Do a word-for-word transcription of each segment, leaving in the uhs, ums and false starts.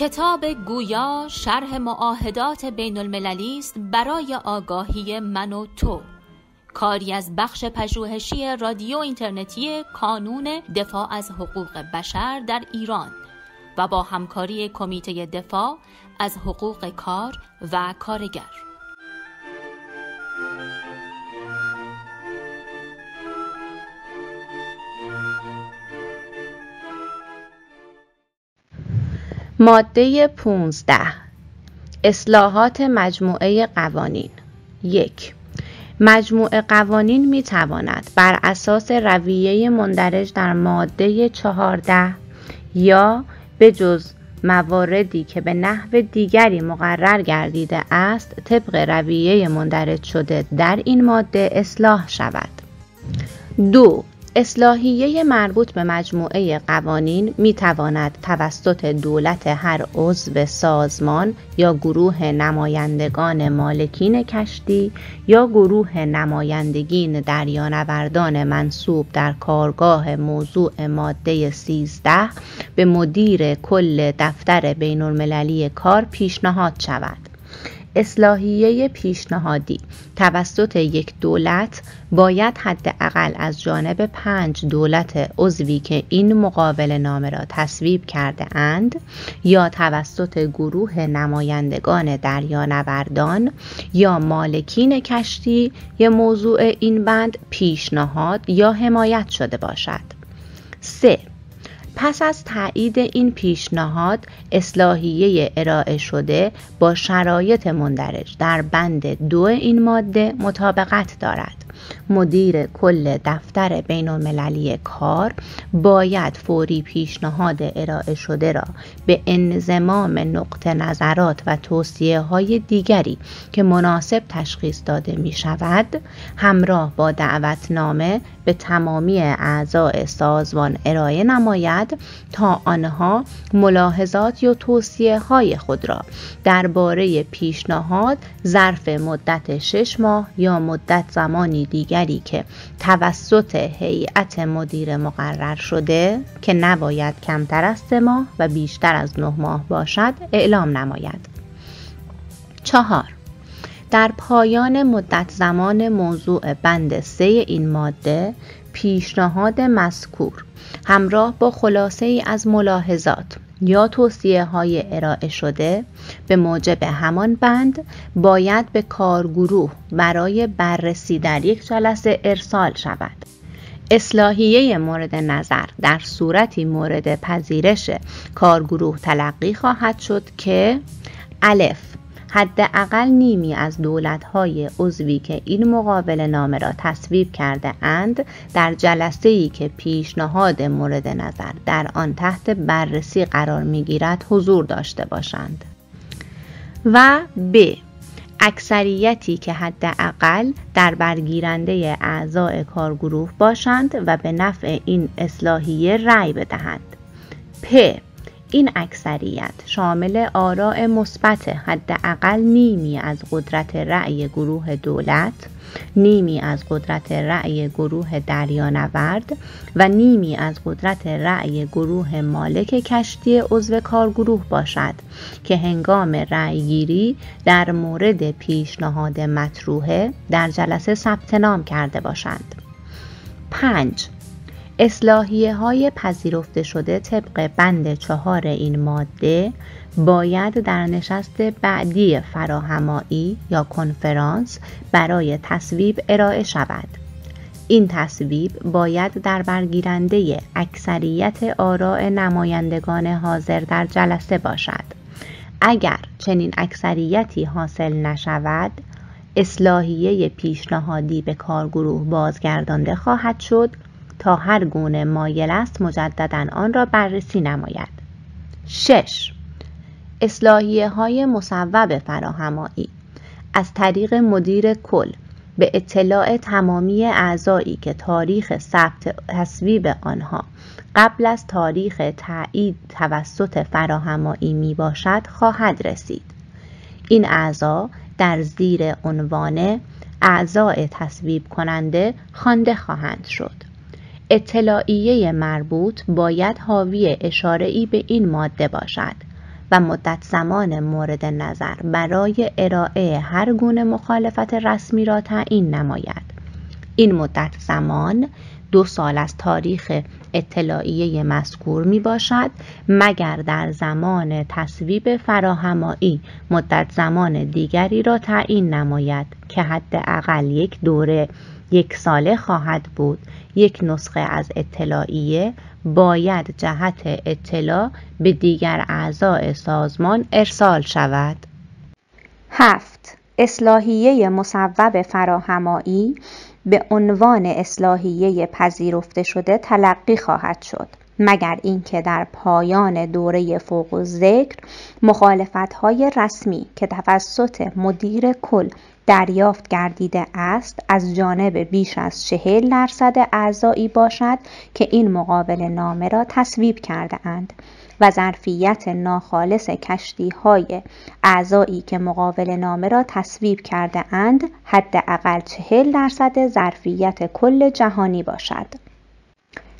کتاب گویا شرح معاهدات بین المللی است برای آگاهی من و تو، کاری از بخش پژوهشی رادیو اینترنتی کانون دفاع از حقوق بشر در ایران و با همکاری کمیته دفاع از حقوق کار و کارگر. ماده پانزده، اصلاحات مجموعه قوانین. یک، مجموعه قوانین می تواند بر اساس رویه مندرج در ماده چهارده یا به جز مواردی که به نحو دیگری مقرر گردیده است طبق رویه مندرج شده در این ماده اصلاح شود. دو، اصلاحیه مربوط به مجموعه قوانین می تواند توسط دولت هر عضو سازمان یا گروه نمایندگان مالکین کشتی یا گروه نمایندگین دریانوردان منصوب در کارگاه موضوع ماده سیزده به مدیر کل دفتر بین المللی کار پیشنهاد شود. اصلاحیه پیشنهادی توسط یک دولت باید حداقل از جانب پنج دولت عضوی که این مقابله نامه را تصویب کرده اند یا توسط گروه نمایندگان دریانوردان یا مالکین کشتی یا موضوع این بند پیشنهاد یا حمایت شده باشد. سه، پس از تایید این پیشنهاد اصلاحیه ارائه شده با شرایط مندرج در بند دو این ماده مطابقت دارد. مدیر کل دفتر بین المللی کار باید فوری پیشنهاد ارائه شده را به انضمام نقطه نظرات و توصیه های دیگری که مناسب تشخیص داده می شود همراه با دعوتنامه به تمامی اعضای سازمان ارائه نماید تا آنها ملاحظات یا توصیه های خود را درباره پیشنهاد ظرف مدت شش ماه یا مدت زمانی دیگری که توسط هیئت مدیر مقرر شده که نباید کمتر از سه ماه و بیشتر از نه ماه باشد اعلام نماید. چهار، در پایان مدت زمان موضوع بند سه این ماده پیشنهاد مذکور همراه با خلاصه ای از ملاحظات یا توصیه های ارائه شده به موجب همان بند باید به کارگروه برای بررسی در یک جلسه ارسال شود. اصلاحیه مورد نظر در صورتی مورد پذیرش کارگروه تلقی خواهد شد که الف، حداقل نیمی از دولت‌های عضوی که این مقابله نامه را تصویب کرده اند در جلسه‌ای که پیشنهاد مورد نظر در آن تحت بررسی قرار می‌گیرد حضور داشته باشند. و ب، اکثریتی که حداقل در برگیرنده اعضای کارگروه باشند و به نفع این اصلاحیه رأی بدهند. پ، این اکثریت شامل آراء مثبت حداقل نیمی از قدرت رأی گروه دولت، نیمی از قدرت رأی گروه دریانورد و نیمی از قدرت رأی گروه مالک کشتی عضو کارگروه باشد که هنگام رأیگیری در مورد پیشنهاد مطروحه در جلسه ثبت نام کرده باشند. پنج، اصلاحیه های پذیرفته شده طبق بند چهار این ماده باید در نشست بعدی فراهمایی یا کنفرانس برای تصویب ارائه شود. این تصویب باید در برگیرنده اکثریت آراء نمایندگان حاضر در جلسه باشد. اگر چنین اکثریتی حاصل نشود، اصلاحیه پیشنهادی به کارگروه بازگردانده خواهد شد تا هر گونه مایل است مجدداً آن را بررسی نماید. شش، اصلاحیه های مصوب فراهمایی از طریق مدیر کل به اطلاع تمامی اعضایی که تاریخ ثبت تصویب آنها قبل از تاریخ تایید توسط فراهمایی می باشد خواهد رسید. این اعضا در زیر عنوان اعضای تصویب کننده خوانده خواهند شد. اطلاعیه مربوط باید حاوی اشاره‌ای به این ماده باشد و مدت زمان مورد نظر برای ارائه هر گونه مخالفت رسمی را تعیین نماید. این مدت زمان دو سال از تاریخ اطلاعیه مذکور می باشد مگر در زمان تصویب فراهمایی مدت زمان دیگری را تعیین نماید که حداقل یک دوره یک ساله خواهد بود. یک نسخه از اطلاعیه باید جهت اطلاع به دیگر اعضای سازمان ارسال شود. هفت. اصلاحیه مصوب فراهمایی به عنوان اصلاحیه پذیرفته شده تلقی خواهد شد مگر اینکه در پایان دوره فوق الذکر مخالفت‌های رسمی که توسط مدیر کل دریافت گردیده است از جانب بیش از چهل درصد اعضایی باشد که این مقابل نامه را تصویب کرده اند و ظرفیت ناخالص کشتی‌های اعضایی که مقابل نامه را تصویب کرده اند حداقل چهل درصد ظرفیت کل جهانی باشد.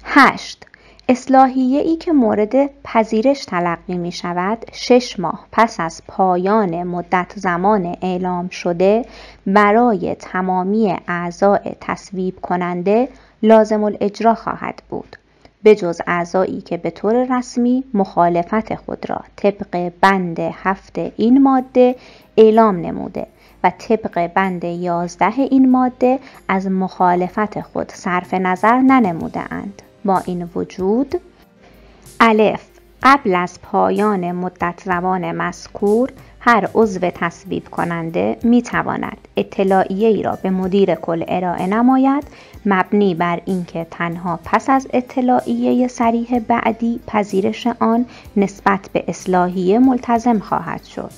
هشت. اصلاحیه‌ای که مورد پذیرش تلقی می شود شش ماه پس از پایان مدت زمان اعلام شده برای تمامی اعضای تصویب کننده لازم الاجرا خواهد بود به جز اعضایی که به طور رسمی مخالفت خود را طبق بند هفت این ماده اعلام نموده و طبق بند یازده این ماده از مخالفت خود صرف نظر ننموده اند. با این وجود الف قبل از پایان مدت زمان مذکور هر عضو تصویب کننده می تواند اطلاعیه ای را به مدیر کل ارائه نماید مبنی بر اینکه تنها پس از اطلاعیه صریح بعدی پذیرش آن نسبت به اصلاحیه ملتزم خواهد شد.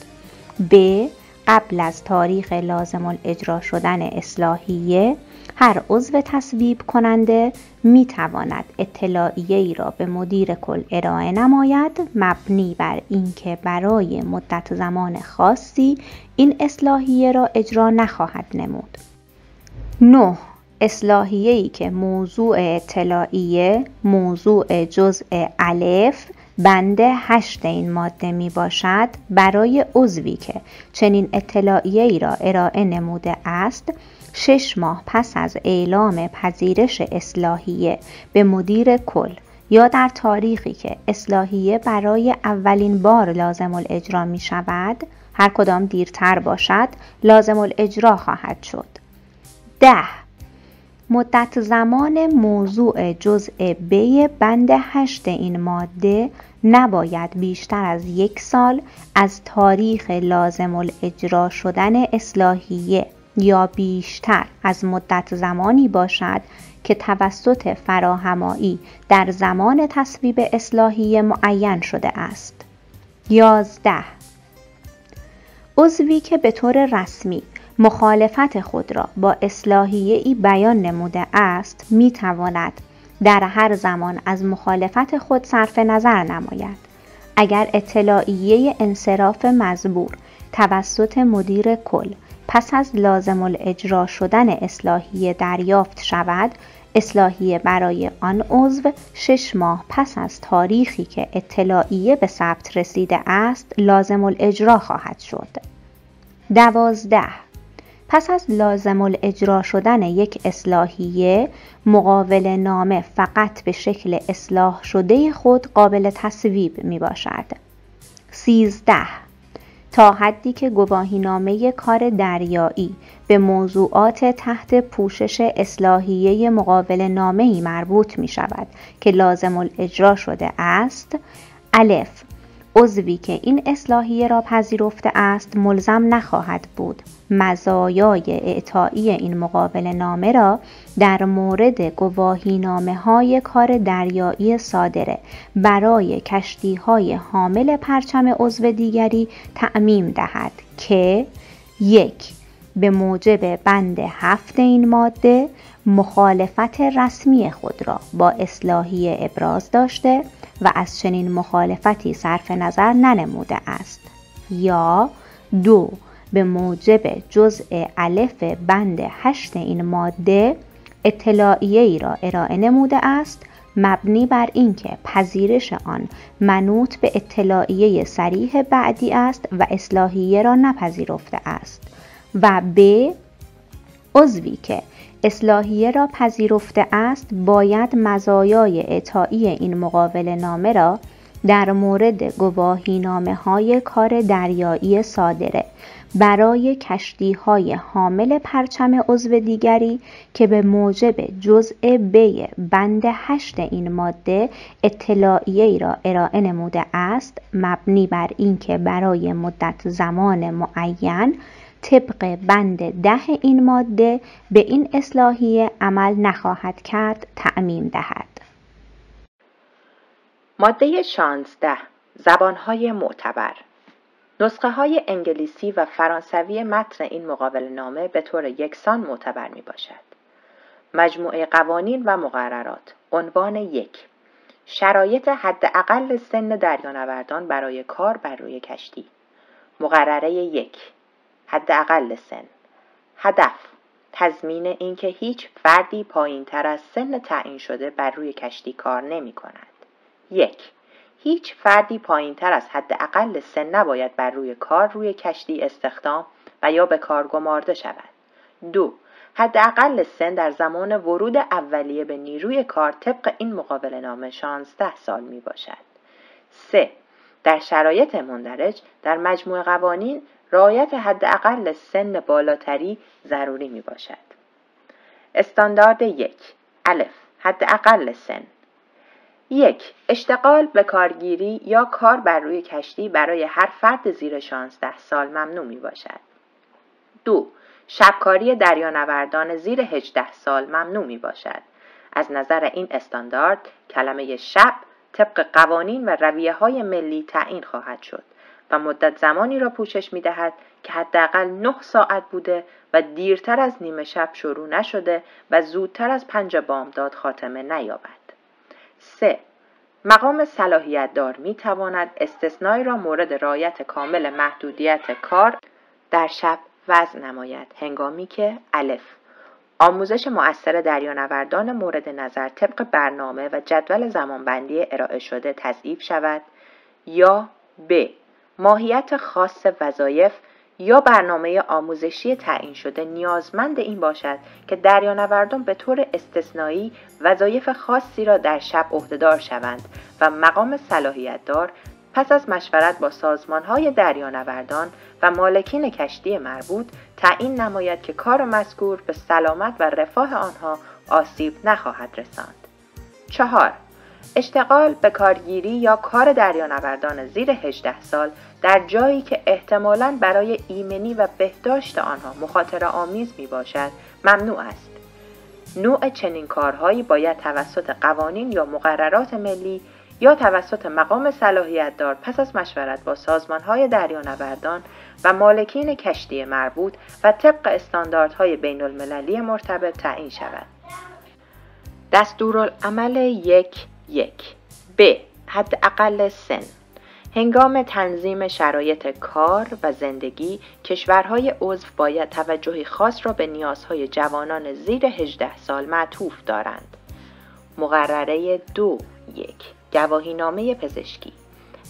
ب قبل از تاریخ لازم الاجرا شدن اصلاحیه هر عضو تصویب کننده می تواند اطلاعیه ای را به مدیر کل ارائه نماید مبنی بر اینکه برای مدت زمان خاصی این اصلاحیه را اجرا نخواهد نمود. نه. اصلاحیه ای که موضوع اطلاعیه موضوع جزء الف بند هشت این ماده می باشد برای عضوی که چنین اطلاعیه ای را ارائه نموده است شش ماه پس از اعلام پذیرش اصلاحیه به مدیر کل یا در تاریخی که اصلاحیه برای اولین بار لازم الاجرا می شود هر کدام دیرتر باشد لازم الاجرا خواهد شد. ده. مدت زمان موضوع جزء ب بند هشت این ماده نباید بیشتر از یک سال از تاریخ لازم الاجرا شدن اصلاحیه یا بیشتر از مدت زمانی باشد که توسط فراهمایی در زمان تصویب اصلاحیه معین شده است. یازده. عضوی که به طور رسمی مخالفت خود را با اصلاحیه‌ای بیان نموده است می تواند در هر زمان از مخالفت خود صرف نظر نماید اگر اطلاعیه انصراف مزبور توسط مدیر کل پس از لازم الاجرا شدن اصلاحیه دریافت شود اصلاحیه برای آن عضو شش ماه پس از تاریخی که اطلاعیه به ثبت رسیده است لازم الاجرا خواهد شد. دوازده. پس از لازم الاجرا شدن یک اصلاحیه مقابل نامه فقط به شکل اصلاح شده خود قابل تصویب می باشد. سیزده. تا حدی که گواهینامه کار دریایی به موضوعات تحت پوشش اصلاحیه مقابل نامه‌ای مربوط می شود که لازم الاجرا شده است الف عضوی که این اصلاحیه را پذیرفته است ملزم نخواهد بود مزایای اعطایی این مقابل نامه را در مورد گواهینامه‌های کار دریایی صادره برای کشتی‌های حامل پرچم عضو دیگری تعمیم دهد که یک به موجب بند هفت این ماده مخالفت رسمی خود را با اصلاحیه ابراز داشته و از چنین مخالفتی صرف نظر ننموده است یا دو به موجب جزء الف بند هشت این ماده اطلاعیه ای را ارائه نموده است مبنی بر اینکه پذیرش آن منوط به اطلاعیه صریح بعدی است و اصلاحیه را نپذیرفته است، و ب عضوی که اصلاحیه را پذیرفته است باید مزایای اعطایی این مقاوله نامه را در مورد گواهینامه های کار دریایی صادره برای کشتی های حامل پرچم عضو دیگری که به موجب جزء ب بند هشت این ماده اطلاعیه‌ای را ارائه نموده است مبنی بر اینکه برای مدت زمان معین طبق بند ده این ماده به این اصلاحیه عمل نخواهد کرد تعمیم دهد. ماده شانزده زبانهای معتبر. نسخه های انگلیسی و فرانسوی متن این مقاوله‌نامه به طور یکسان معتبر می باشد. مجموعه قوانین و مقررات. عنوان یک: شرایط حداقل سن دریانوردان برای کار بر روی کشتی. مقرره یک: حداقل سن. هدف: تضمین اینکه هیچ فردی پایینتر از سن تعیین شده بر روی کشتی کار نمی کند. یک: هیچ فردی پایینتر از حداقل سن نباید بر روی کار روی کشتی استخدام و یا به کار گمارده شود. دو: حداقل سن در زمان ورود اولیه به نیروی کار طبق این مقاوله‌نامه شانزده سال می باشد. سه: در شرایط مندرج در مجموع قوانین رعایت حداقل سن بالاتری ضروری می باشد. استاندارد یک: الف: حداقل سن. یک: اشتغال به کارگیری یا کار بر روی کشتی برای هر فرد زیر شانزده سال ممنوع می باشد. دو: شبکاری دریانوردان زیر هجده سال ممنوع می باشد. از نظر این استاندارد کلمه شب طبق قوانین و رویه های ملی تعیین خواهد شد و مدت زمانی را پوشش می دهد که حداقل نه ساعت بوده و دیرتر از نیمه شب شروع نشده و زودتر از پنج بامداد خاتمه نیابد. سه: مقام صلاحیت دار می تواند استثنایی را مورد رعایت کامل محدودیت کار در شب وضع نماید هنگامی که الف: آموزش مؤثر دریانوردان مورد نظر طبق برنامه و جدول زمانبندی ارائه شده تضعیف شود، یا ب: ماهیت خاص وظایف یا برنامه آموزشی تعیین شده نیازمند این باشد که دریانوردان به طور استثنایی وظایف خاصی را در شب عهدهدار شوند و مقام صلاحیت دار پس از مشورت با سازمانهای دریانوردان و مالکین کشتی مربوط تعیین نماید که کار مذکور به سلامت و رفاه آنها آسیب نخواهد رساند. چهار: اشتغال به کارگیری یا کار دریانوردان زیر هجده سال در جایی که احتمالاً برای ایمنی و بهداشت آنها مخاطره آمیز می باشد ممنوع است. نوع چنین کارهایی باید توسط قوانین یا مقررات ملی یا توسط مقام صلاحیت دار پس از مشورت با سازمانهای دریانوردان و مالکین کشتی مربوط و طبق استانداردهای بین المللی مرتبط تعیین شود. دستورالعمل یک یک ب: حداقل سن. هنگام تنظیم شرایط کار و زندگی کشورهای عضو باید توجهی خاص را به نیازهای جوانان زیر هجده سال معطوف دارند. مقرره دو یک: گواهینامه پزشکی.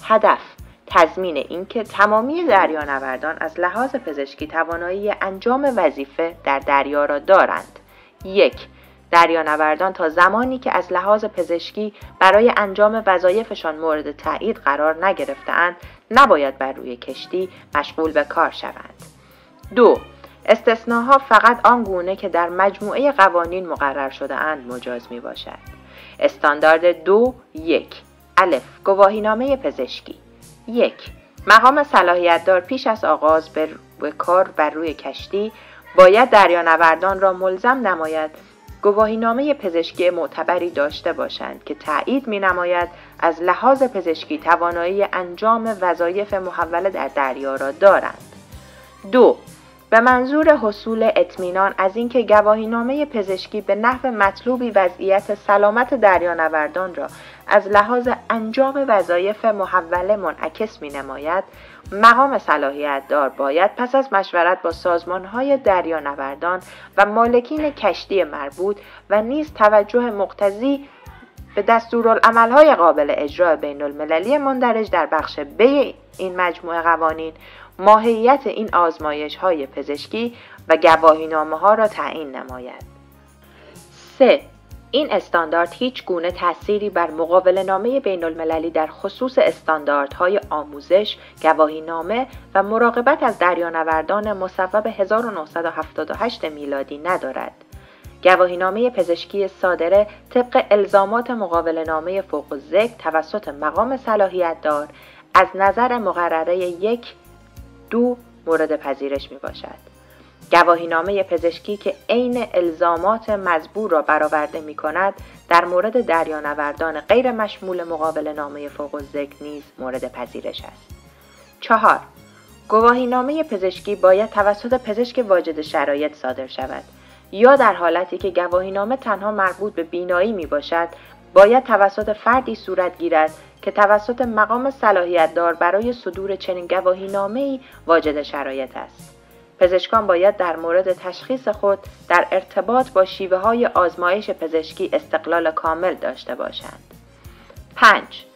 هدف: تضمین اینکه تمامی دریانوردان از لحاظ پزشکی توانایی انجام وظیفه در دریا را دارند. یک: دریانوردان تا زمانی که از لحاظ پزشکی برای انجام وظایفشان مورد تایید قرار نگرفته‌اند نباید بر روی کشتی مشغول به کار شوند. دو: استثناها فقط آن گونه که در مجموعه قوانین مقرر شده اند مجاز می باشد. استاندارد دو یک: الف: گواهینامه پزشکی. یک: مقام صلاحیت دار پیش از آغاز به کار بر روی کشتی باید دریانوردان را ملزم نماید گواهینامه پزشکی معتبری داشته باشند که تایید می نماید از لحاظ پزشکی توانایی انجام وظایف محوله در دریا را دارند. دو: به منظور حصول اطمینان از اینکه گواهینامه پزشکی به نحو مطلوبی وضعیت سلامت دریانوردان را از لحاظ انجام وظایف محوله منعکس می نماید، مقام صلاحیت دار باید پس از مشورت با سازمانهای دریانوردان و مالکین کشتی مربوط و نیز توجه مقتضی به دستورالعمل‌های قابل اجرا بین‌المللی مندرج در بخش ب این مجموعه قوانین ماهیت این آزمایش‌های پزشکی و گواهینامه‌ها را تعیین نماید. سه. این استاندارد هیچ گونه تأثیری بر مقاوله‌نامه بین‌المللی در خصوص استانداردهای آموزش، گواهینامه و مراقبت از دریانوردان مصوب هزار و نهصد و هفتاد و هشت میلادی ندارد. گواهینامه پزشکی صادره طبق الزامات مقاوله‌نامه فوق الذکر توسط مقام صلاحیت دار از نظر مقرره یک دو مورد پذیرش می باشد. گواهینامه پزشکی که عین الزامات مزبور را برآورده می کند در مورد دریانوردان غیر مشمول مقاوله‌نامه فوق الذکر نیز مورد پذیرش است. چهار. گواهینامه پزشکی باید توسط پزشک واجد شرایط صادر شود یا در حالتی که گواهینامه تنها مربوط به بینایی می باشد باید توسط فردی صورت گیرد که توسط مقام صلاحیت دار برای صدور چنین گواهینامه‌ای واجد شرایط است. پزشکان باید در مورد تشخیص خود در ارتباط با شیوه‌های آزمایش پزشکی استقلال کامل داشته باشند. پنج.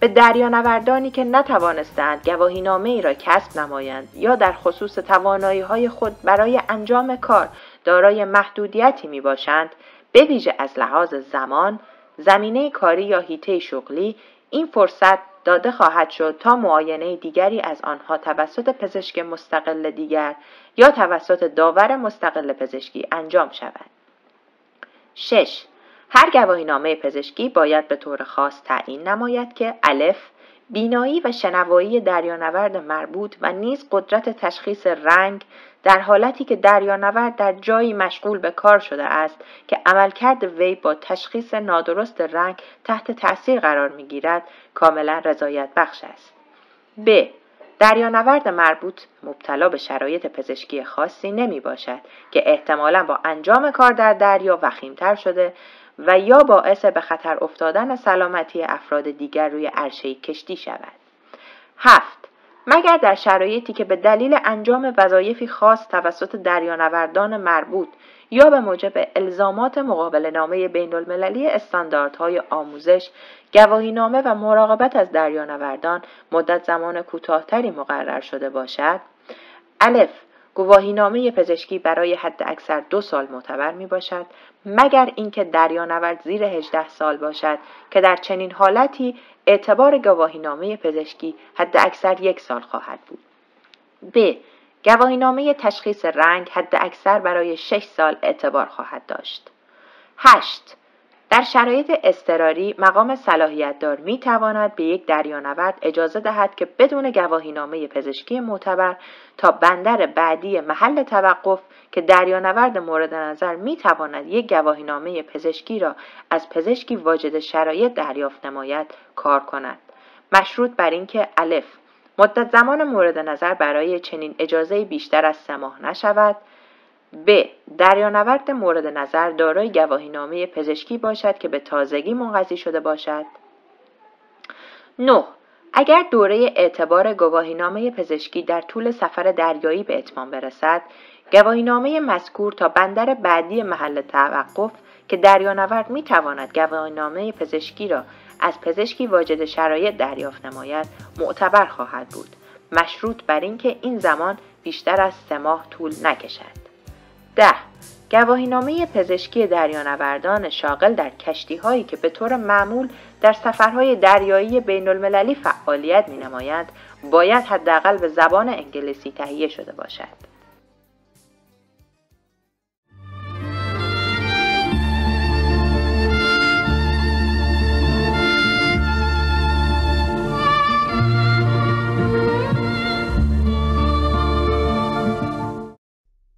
به دریانوردانی که نتوانستند گواهینامه‌ای را کسب نمایند یا در خصوص توانایی‌های خود برای انجام کار دارای محدودیتی می‌باشند، به ویژه از لحاظ زمان، زمینه کاری یا حیطه شغلی، این فرصت داده خواهد شد تا معاینه دیگری از آنها توسط پزشک مستقل دیگر یا توسط داور مستقل پزشکی انجام شود. شش. هر گواهینامه پزشکی باید به طور خاص تعیین نماید که الف بینایی و شنوایی دریانورد مربوط و نیز قدرت تشخیص رنگ در حالتی که دریانورد در جایی مشغول به کار شده است که عملکرد وی با تشخیص نادرست رنگ تحت تأثیر قرار می‌گیرد کاملا رضایت بخش است. ب. دریانورد مربوط مبتلا به شرایط پزشکی خاصی نمی باشد که احتمالاً با انجام کار در دریا وخیمتر شده و یا باعث به خطر افتادن سلامتی افراد دیگر روی عرشه کشتی شود. هفت. مگر در شرایطی که به دلیل انجام وظایفی خاص توسط دریانوردان مربوط یا به موجب الزامات مقاوله‌نامه بین‌المللی استانداردهای آموزش، گواهینامه و مراقبت از دریانوردان مدت زمان کوتاه‌تری مقرر شده باشد، الف گواهینامه پزشکی برای حد اکثر دو سال معتبر می باشد مگر اینکه دریانورد زیر هجده سال باشد که در چنین حالتی اعتبار گواهینامه پزشکی حد اکثر یک سال خواهد بود. ب. گواهینامه تشخیص رنگ حد اکثر برای شش سال اعتبار خواهد داشت. هشت. در شرایط اضطراری مقام صلاحیت دار می تواند به یک دریانورد اجازه دهد که بدون گواهینامه پزشکی معتبر تا بندر بعدی محل توقف که دریانورد مورد نظر می تواند یک گواهینامه پزشکی را از پزشکی واجد شرایط دریافت نماید کار کند. مشروط بر اینکه الف مدت زمان مورد نظر برای چنین اجازه بیشتر از سه ماه نشود، ب. دریانورد مورد نظر دارای گواهینامه پزشکی باشد که به تازگی منقضی شده باشد. نه. اگر دوره اعتبار گواهینامه پزشکی در طول سفر دریایی به اتمام برسد، گواهینامه مذکور تا بندر بعدی محل توقف که دریانورد می تواند گواهینامه پزشکی را از پزشکی واجد شرایط دریافت نماید معتبر خواهد بود، مشروط بر اینکه این زمان بیشتر از سه ماه طول نکشد. ده. گواهینامه پزشکی دریانوردان شاغل در کشتی‌هایی که به طور معمول در سفرهای دریایی بین‌المللی فعالیت می‌نمایند باید حداقل به زبان انگلیسی تهیه شده باشد.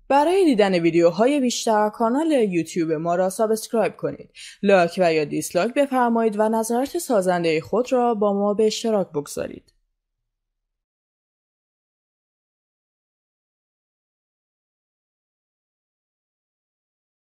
برای دیدن ویدیوهای بیشتر کانال یوتیوب ما را سابسکرایب کنید، لایک و یا دیسلایک بفرمایید و نظرات سازنده خود را با ما به اشتراک بگذارید.